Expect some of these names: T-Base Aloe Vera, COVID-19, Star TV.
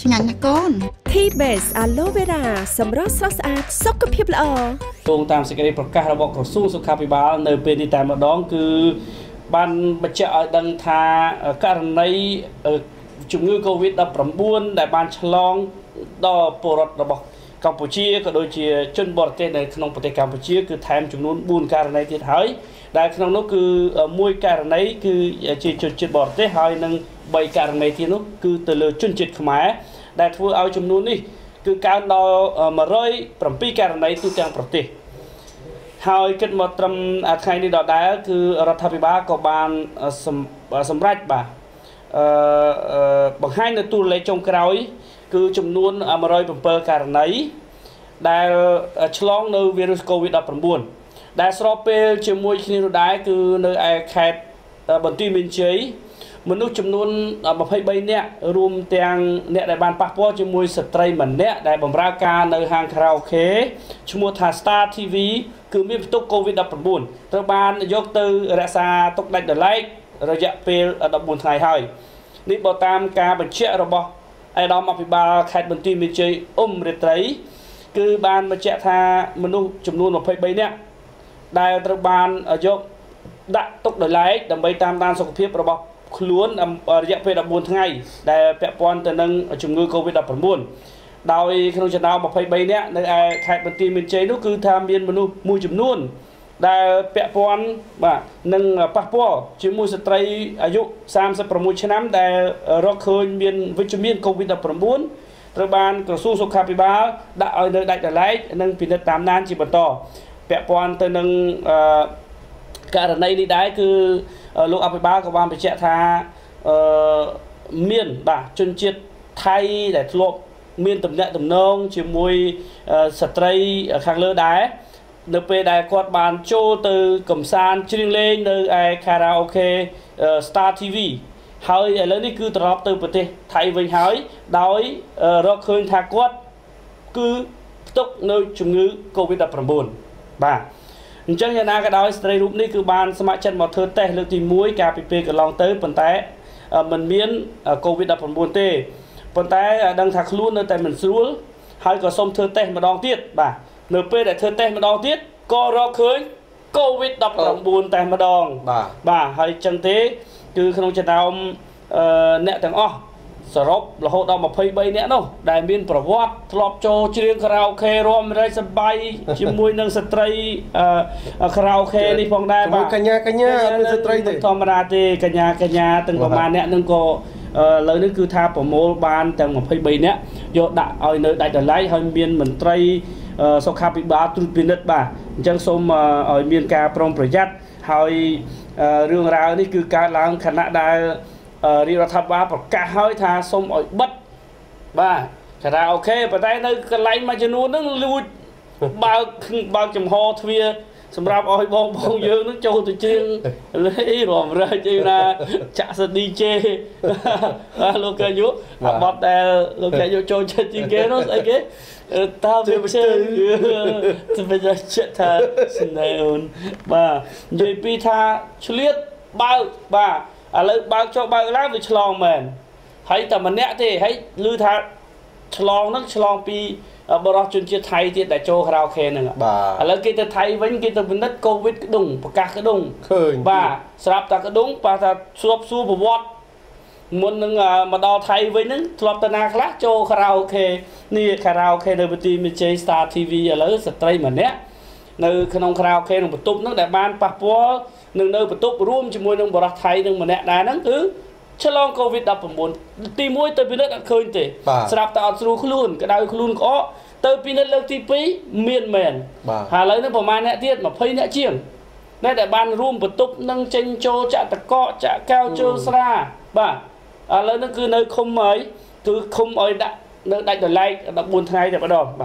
ឆ្ងាញ់ណាស់កូន T-Base Aloe Vera សម្រស់ស្រស់ស្អាតសុខភាពល្អតួងតាមសេចក្តីប្រកាសរបស់ក្រសួងសុខាភិបាលនៅពេលនេះតែម្ដងគឺបានបញ្ជាក់ឲ្យដឹងថាករណីជំងឺ COVID-19 ដែលបានឆ្លងដល់ពលរដ្ឋរបស់កម្ពុជាក៏ដូចជាជនបរទេសនៅក្នុងប្រទេសកម្ពុជាគឺថែមចំនួន4ករណីទៀតហើយដែលក្នុងនោះគឺមួយករណីគឺជាជនជាតិបរទេសហើយនិង3ករណីទៀតនោះគឺទៅលើជនជាតិខ្មែរដែលធ្វើឲ្យចំនួននេះគឺកើនដល់107ករណីទូទាំងប្រទេសហើយគិតមកត្រឹមថ្ងៃនេះដល់ដែរគឺរដ្ឋាភិបាលក៏បានសម្រេចបាទបង្ហាញនៅតួលេខចុងក្រោយគឺចំនួន107ករណីដែលឆ្លងនៅវីរុស COVID-19 ដែលស្របពេលជាមួយគ្នានោះដែរគឺនៅឯខេត្តបន្ទាយមានជ័យមនុស្សចំនួន23នាក់រួមទាំងអ្នកដែលបានប៉ះពាល់ជាមួយស្ត្រីម្នាក់ដែលបម្រើការនៅហាងខារ៉ាអូខេឈ្មោះថា Star TV គឺមានផ្ទុក COVID-19 ត្រូវបានយកទៅរក្សាទុកដាច់ដោយឡែករយៈពេល14ថ្ងៃហើយនេះបើតាមការបញ្ជាក់របស់ឯកឧត្តមអភិបាលខេត្តបន្ទាយមានជ័យរាត្រីគឺបានបញ្ជាក់ថាមនុស្សចំនួន23នាក់ដែលត្រូវបានយកដាក់ទុកដោយឡែកដើម្បីតាមដានសុខភាពរបស់ខ្លួនរយៈពេល14ថ្ងៃដែលពាក់ព័ន្ធទៅនឹងជំងឺ COVID-19 ដោយក្នុងចំណោម23នាក់នៅឯខេត្តបន្ទាយមានជ័យនោះគឺថាមានមនុស្សមួយចំនួនដែលពាក់ព័ន្ធបាទនឹងប៉ះពាល់ជាមួយស្ត្រីអាយុ36ឆ្នាំដែលរកឃើញមានវិជ្ជមាន COVID-19 ត្រូវបានក្រសួងសុខាភិបាលដាក់ឲ្យនៅដាច់ដោយឡែកនិងពិនិត្យតាមដានជាបន្តពាក់ព័ន្ធទៅនឹងករណីនេះដែរគឺលោកអភិបាលក៏បានបញ្ជាក់ថាមានបាទជនជាតិថៃដែលធ្លាប់មានទំនាក់ទំនងជាមួយស្ត្រីខាងលើដែរនៅពេលដែលគាត់បានចូលទៅកំសាន្តច្រៀងលេងនៅឯខារ៉ាអូខេ Star TV ហើយឥឡូវនេះគឺត្រឡប់ទៅប្រទេសថៃវិញហើយដោយរកឃើញថាគាត់គឺផ្ទុកនៅជំងឺ COVID-19 បាទអញ្ចឹងយ៉ាងណាក៏ដោយស្ត្រីរូបនេះគឺបានស្ម័គ្រចិត្តមកធ្វើតេស្តលើកទី1កាលពីពេលកន្លងទៅប៉ុន្តែมันមាន COVID-19 ទេប៉ុន្តែដឹងថាខ្លួននៅតែមិនស្រួលហើយក៏សូមធ្វើតេស្តម្ដងទៀតបាទនៅពេលដែលធ្វើតេស្តម្ដងទៀតក៏រកឃើញ COVID-19 តែម្ដងបាទហើយចឹងទេគឺក្នុងចំណោមអ្នកទាំងអស់សរុបរហូតដល់23នាក់នោះដែលមានប្រវត្តិធ្លាប់ចូលច្រៀងខារ៉ាអូខេរួមរែកសប្បាយជាមួយនឹងស្ត្រីខារ៉ាអូខេនេះផងដែរបាទកញ្ញាមានស្ត្រីទេធម្មតាទេកញ្ញាទាំងប្រមាណអ្នកនឹងក៏ឥឡូវនេះគឺថាប្រមូលបានទាំង23នាក់យកដាក់ឲ្យនៅដាច់ដោយឡែកហើយមានមន្ត្រីសុខាភិបាលត្រួតពិនិត្យបាទអញ្ចឹងសូមឲ្យមានការប្រុងប្រយ័ត្នហើយរឿងរ៉ាវនេះគឺកើតឡើងខណៈដែលរាជរដ្ឋាភិបាលប្រកាសហើយថាសូមឲ្យបិទបាទខារ៉ាអូខេប៉ុន្តែនៅកន្លែងមួយចំនួនហ្នឹងលួចបើកចំហទ្វារសម្រាប់ឲ្យបងយើងនឹងចូលទៅជើងលេងរំរែកអីណាចាក់សិន DJ លោកកាយុអាបត់ដែលលោកកាយុចូលចិត្តជាងគេនោះស្អីគេតាមវាជើងទៅវាចាក់ថាស្នេហ៍បាទនិយាយពីថាឆ្លៀតបើកបាទឥឡូវបើកចុះបើកឡើងវាឆ្លងមែនហើយតែម្នាក់ទេហើយឮថាឆ្លងនឹងឆ្លងពីបរិសុទ្ធជនជាតិថៃទៀតដែលចូលខារ៉ាអូខេហ្នឹងបាទឥឡូវគេទៅថៃវិញគេទៅពិនិត្យ COVID ក្ដុងប្រកាសក្ដុងឃើញបាទស្រាប់តែក្ដុងប៉ះថាស្របសួរប្រវត្តិមុននឹងមកដល់ថៃវិញហ្នឹងធ្លាប់ទៅណាខ្លះចូលខារ៉ាអូខេនេះខារ៉ាអូខេនៅបន្ទាយមានជ័យ Star TV ឥឡូវស្ត្រីម្នាក់នៅក្នុងខារ៉ាអូខេក្នុងបន្ទប់ហ្នឹងដែលបានប៉ះពាល់នឹងនៅបន្ទប់រួមជាមួយនឹងបរិសុទ្ធថៃនឹងម្នាក់ដែរហ្នឹងគឺឆ្លង COVID-19 ទី1ទៅពិនិត្យអត់ឃើញទេស្រាប់តែអត់ស្រួលខ្លួនក្តៅខ្លួនក្អកទៅពិនិត្យលើកទី2មានមែនហើយឥឡូវនេះប្រមាណអ្នកទៀត20អ្នកជាងអ្នកដែលបានរួមបន្ទប់នឹងចេញចូលចាក់តកកចាក់កៅជើងស្រាបាទឥឡូវនេះគឺនៅឃុំអីគឺឃុំឲ្យដាក់នៅដាច់ដោយឡែក14ថ្ងៃតែម្ដង